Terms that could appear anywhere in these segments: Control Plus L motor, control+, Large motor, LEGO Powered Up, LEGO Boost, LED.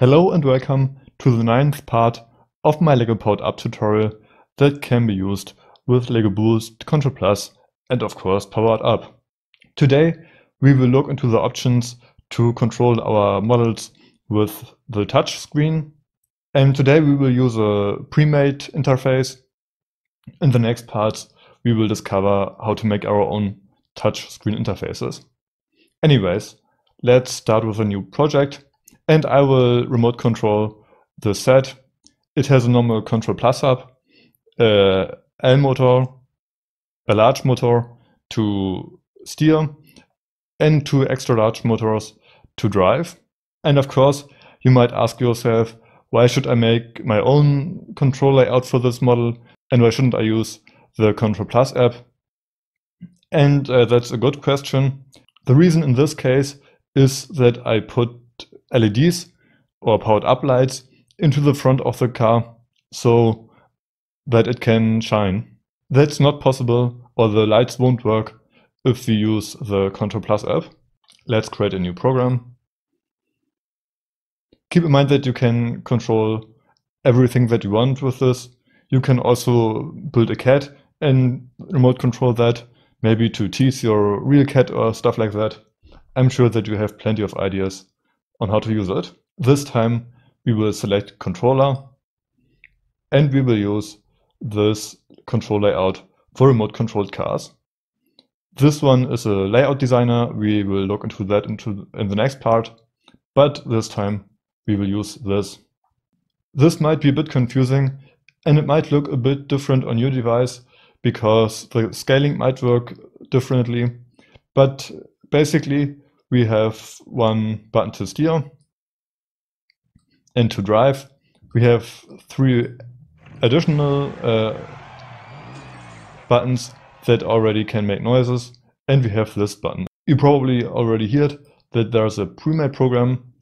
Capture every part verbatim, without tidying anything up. Hello and welcome to the ninth part of my LEGO Powered Up tutorial that can be used with LEGO Boost, Control Plus and of course Powered Up. Today we will look into the options to control our models with the touch screen, and today we will use a pre-made interface. In the next parts we will discover how to make our own touch screen interfaces. Anyways, let's start with a new project. And I will remote control the set. It has a normal Control Plus hub, a L motor, a large motor to steer, and two extra large motors to drive. And of course, you might ask yourself, why should I make my own control layout for this model? And why shouldn't I use the Control Plus app? And uh, that's a good question. The reason in this case is that I put L E Ds or powered up lights into the front of the car so that it can shine. That's not possible, or the lights won't work, if we use the Control Plus app. Let's create a new program. Keep in mind that you can control everything that you want with this. You can also build a cat and remote control that, maybe to tease your real cat or stuff like that. I'm sure that you have plenty of ideas on how to use it. This time we will select controller and we will use this control layout for remote controlled cars. This one is a layout designer. We will look into that into in the next part, but this time we will use this. This might be a bit confusing and it might look a bit different on your device because the scaling might work differently, but basically we have one button to steer and to drive. We have three additional uh, buttons that already can make noises, and we have this button. You probably already heard that there's a pre-made program,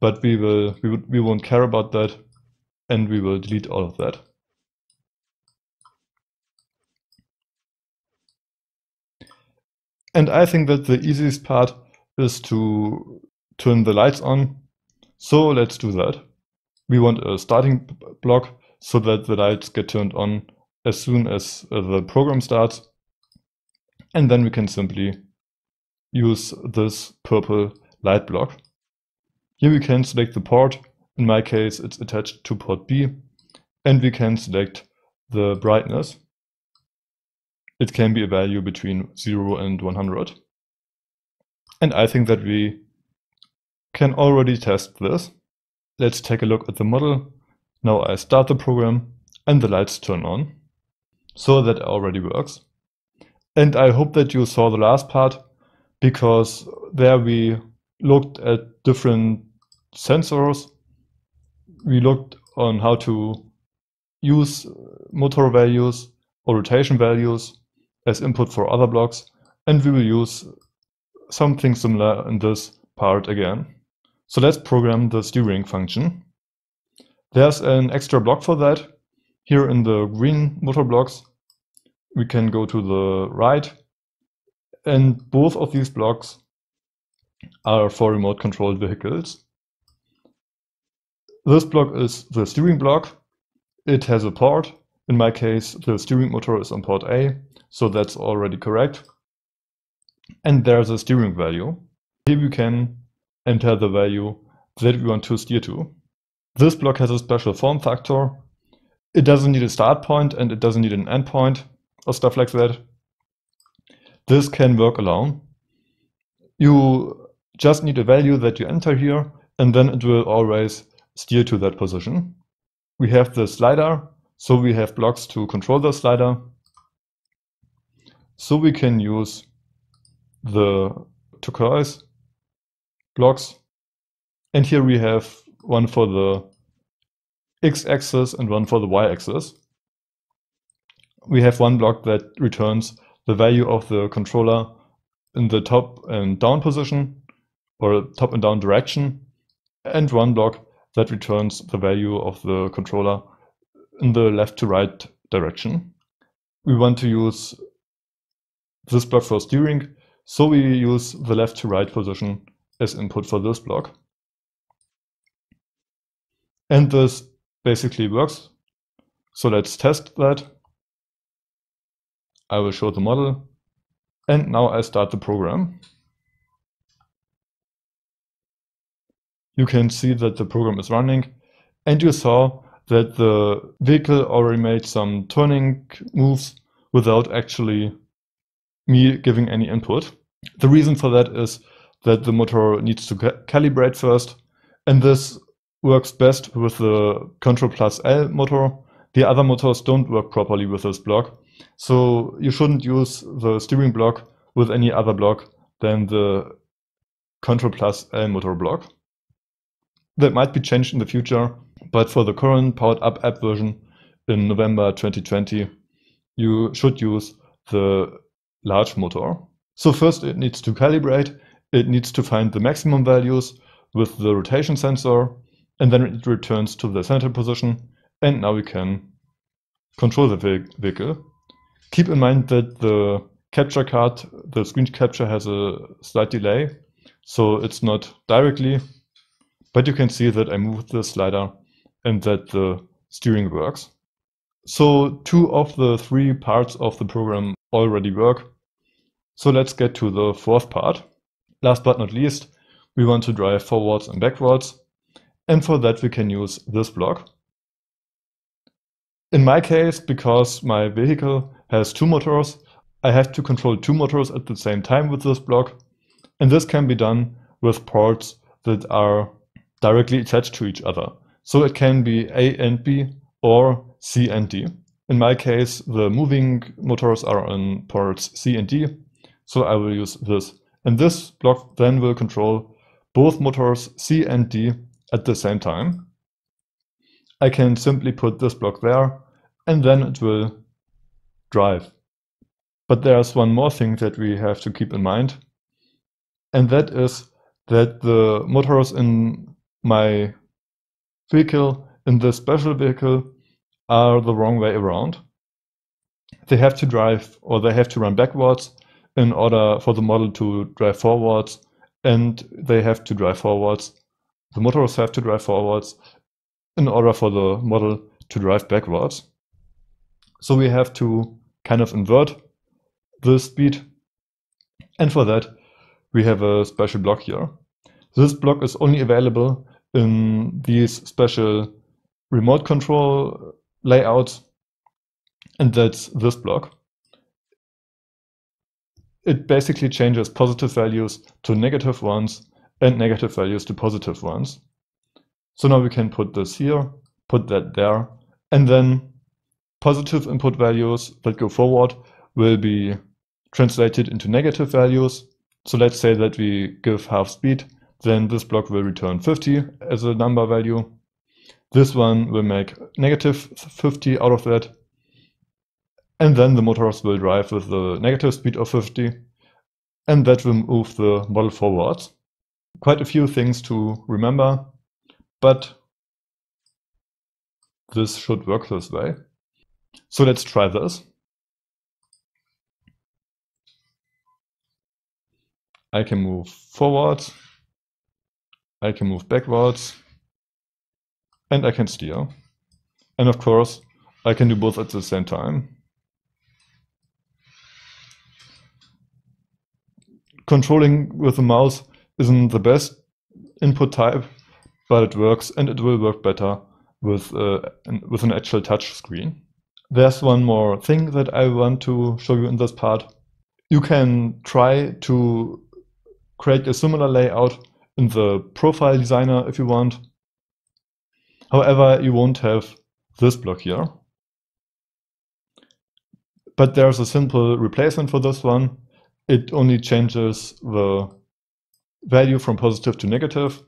but we will we, we won't care about that, and we will delete all of that. And I think that the easiest part is to turn the lights on, so let's do that. We want a starting block so that the lights get turned on as soon as the program starts, and then we can simply use this purple light block. Here we can select the port. In my case it's attached to port B, and we can select the brightness. It can be a value between zero and one hundred. And I think that we can already test this. Let's take a look at the model. Now I start the program and the lights turn on. So that already works. And I hope that you saw the last part, because there we looked at different sensors. We looked on how to use motor values or rotation values as input for other blocks, and we will use something similar in this part again. So let's program the steering function. There's an extra block for that. Here in the green motor blocks, we can go to the right, and both of these blocks are for remote controlled vehicles. This block is the steering block. It has a port. In my case, the steering motor is on port A, so that's already correct. And there's a steering value. Here we can enter the value that we want to steer to. This block has a special form factor. It doesn't need a start point and it doesn't need an end point or stuff like that. This can work alone. You just need a value that you enter here, and then it will always steer to that position. We have the slider, so we have blocks to control the slider. So we can use the turquoise blocks, and here we have one for the x-axis and one for the y-axis. We have one block that returns the value of the controller in the top and down position, or top and down direction, and one block that returns the value of the controller in the left to right direction. We want to use this block for steering, so we use the left to right position as input for this block. And this basically works. So let's test that. I will show the model. And now I start the program. You can see that the program is running, and you saw that the vehicle already made some turning moves without actually me giving any input. The reason for that is that the motor needs to ca- calibrate first, and this works best with the Control Plus L motor. The other motors don't work properly with this block, so you shouldn't use the steering block with any other block than the Control Plus L motor block. That might be changed in the future, but for the current Powered Up app version in November twenty twenty, you should use the large motor. So first it needs to calibrate, it needs to find the maximum values with the rotation sensor, and then it returns to the center position, and now we can control the vehicle. Keep in mind that the capture card, the screen capture, has a slight delay, so it's not directly, but you can see that I moved the slider and that the steering works. So two of the three parts of the program already work. So let's get to the fourth part. Last but not least, we want to drive forwards and backwards. And for that we can use this block. In my case, because my vehicle has two motors, I have to control two motors at the same time with this block. And this can be done with ports that are directly attached to each other. So it can be A and B or C and D. In my case, the moving motors are on ports C and D, so I will use this. And this block then will control both motors C and D at the same time. I can simply put this block there, and then it will drive. But there's one more thing that we have to keep in mind, and that is that the motors in my vehicle, in this special vehicle, are the wrong way around. They have to drive, or they have to run backwards in order for the model to drive forwards, and they have to drive forwards. The motors have to drive forwards in order for the model to drive backwards. So we have to kind of invert the speed, and for that we have a special block here. This block is only available in these special remote control layouts, and that's this block. It basically changes positive values to negative ones and negative values to positive ones. So now we can put this here, put that there, and then positive input values that go forward will be translated into negative values. So let's say that we give half speed, then this block will return fifty as a number value. This one will make negative fifty out of that. And then the motors will drive with the negative speed of fifty. And that will move the model forwards. Quite a few things to remember, but this should work this way. So let's try this. I can move forwards. I can move backwards, and I can steer. And of course, I can do both at the same time. Controlling with the mouse isn't the best input type, but it works, and it will work better with, uh, with an actual touch screen. There's one more thing that I want to show you in this part. You can try to create a similar layout in the profile designer if you want. However, you won't have this block here. But there's a simple replacement for this one. It only changes the value from positive to negative.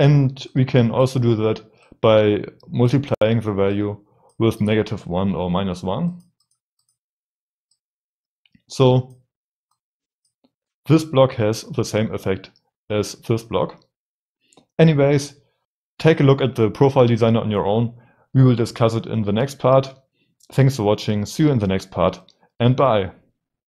And we can also do that by multiplying the value with negative one or minus one. So this block has the same effect as this block. Anyways, take a look at the profile designer on your own. We will discuss it in the next part. Thanks for watching. See you in the next part, and bye.